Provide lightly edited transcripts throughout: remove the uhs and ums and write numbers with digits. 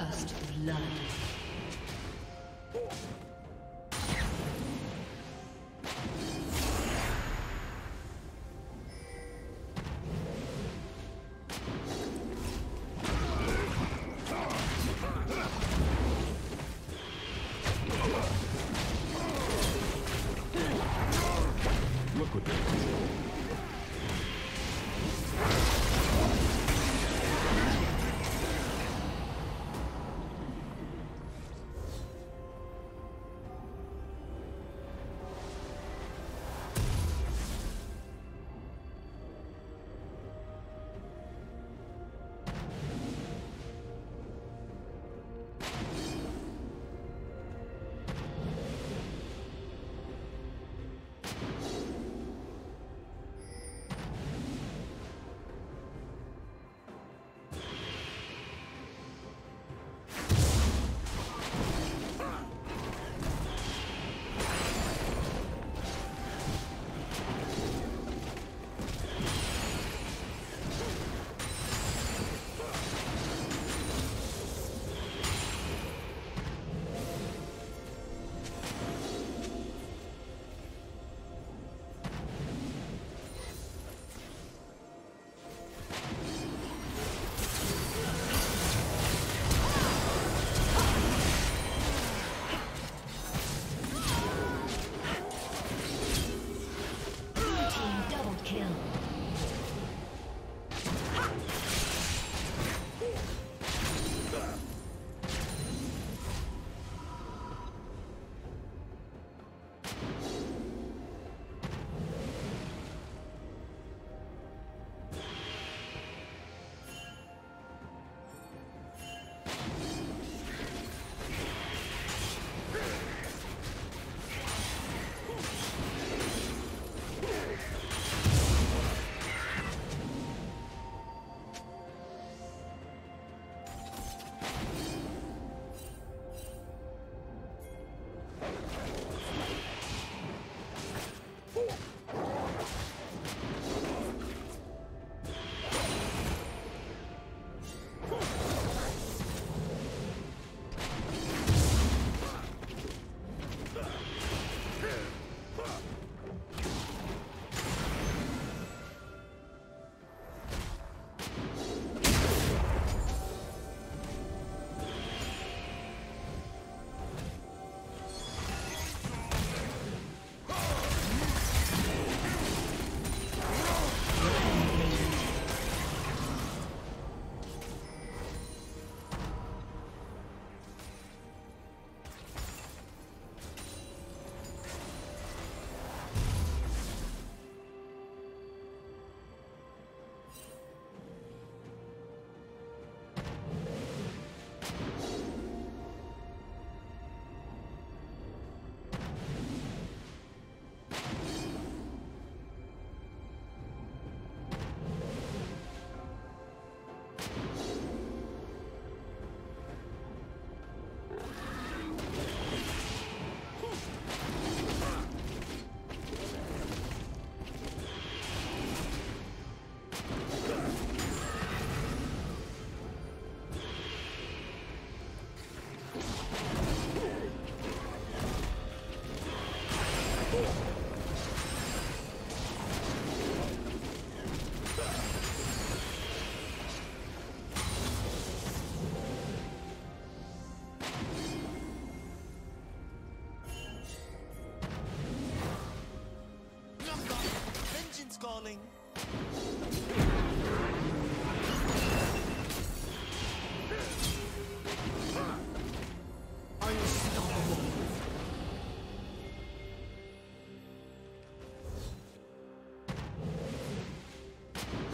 First blood. Calling.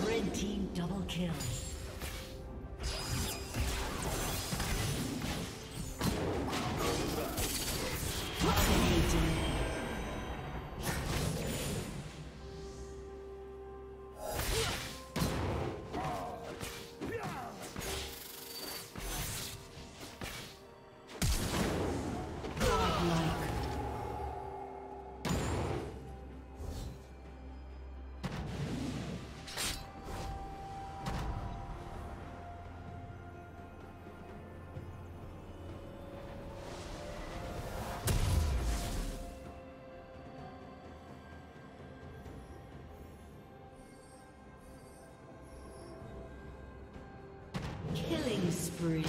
Red team double kill. free.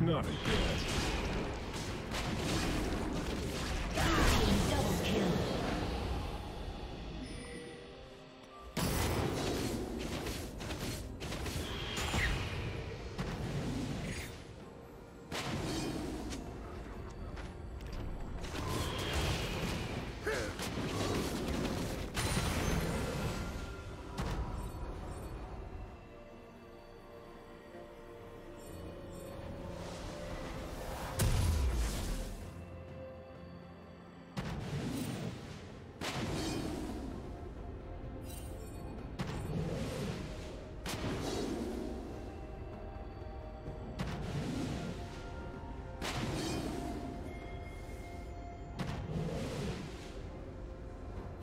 Not again.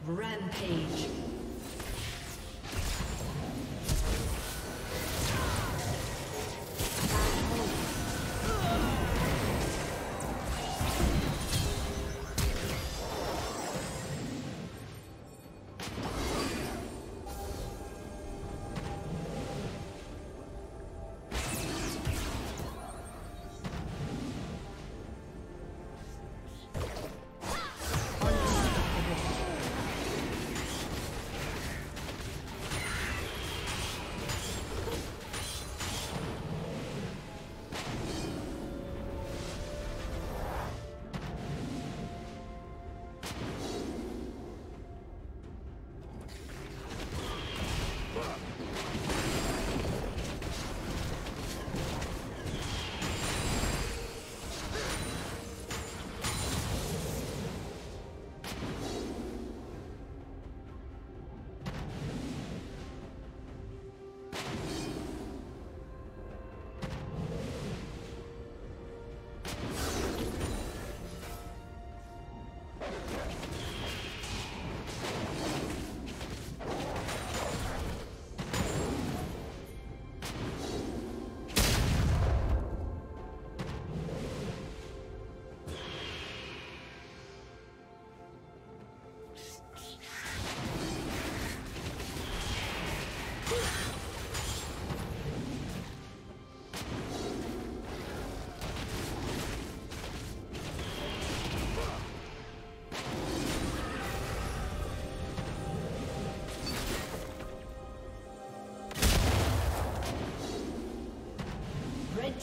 Rampage.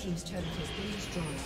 Team's turret has been destroyed.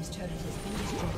team's turret has been destroyed.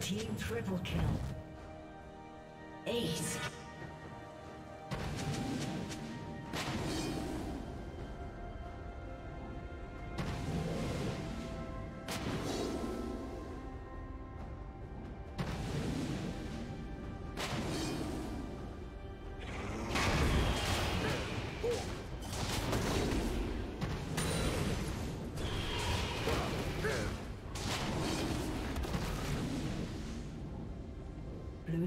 Team triple kill. Ace. Blue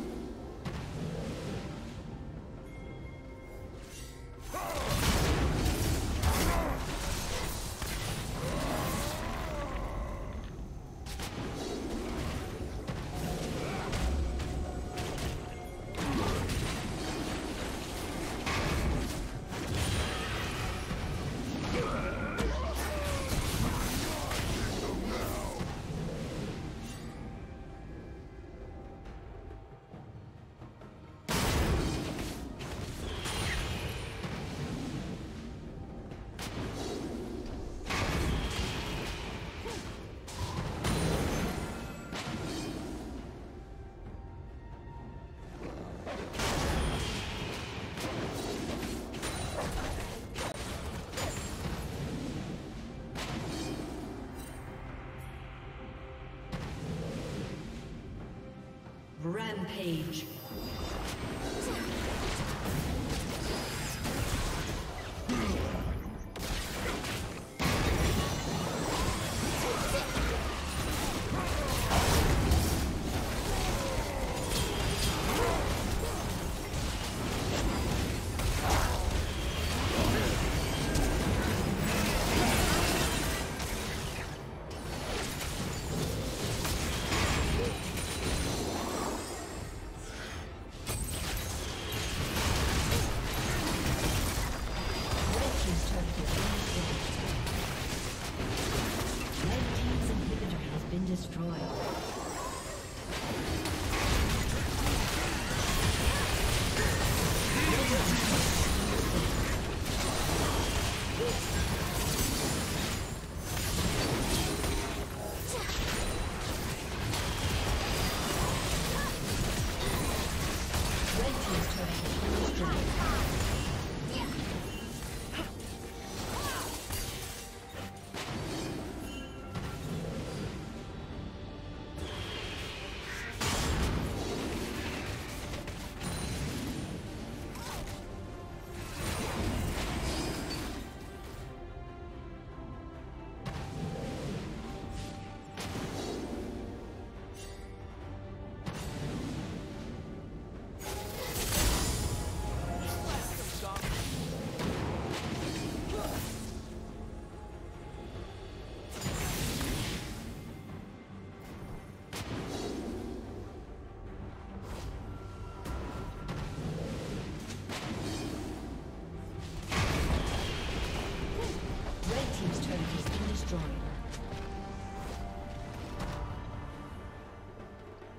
Rampage.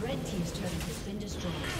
Red team's turret has been destroyed.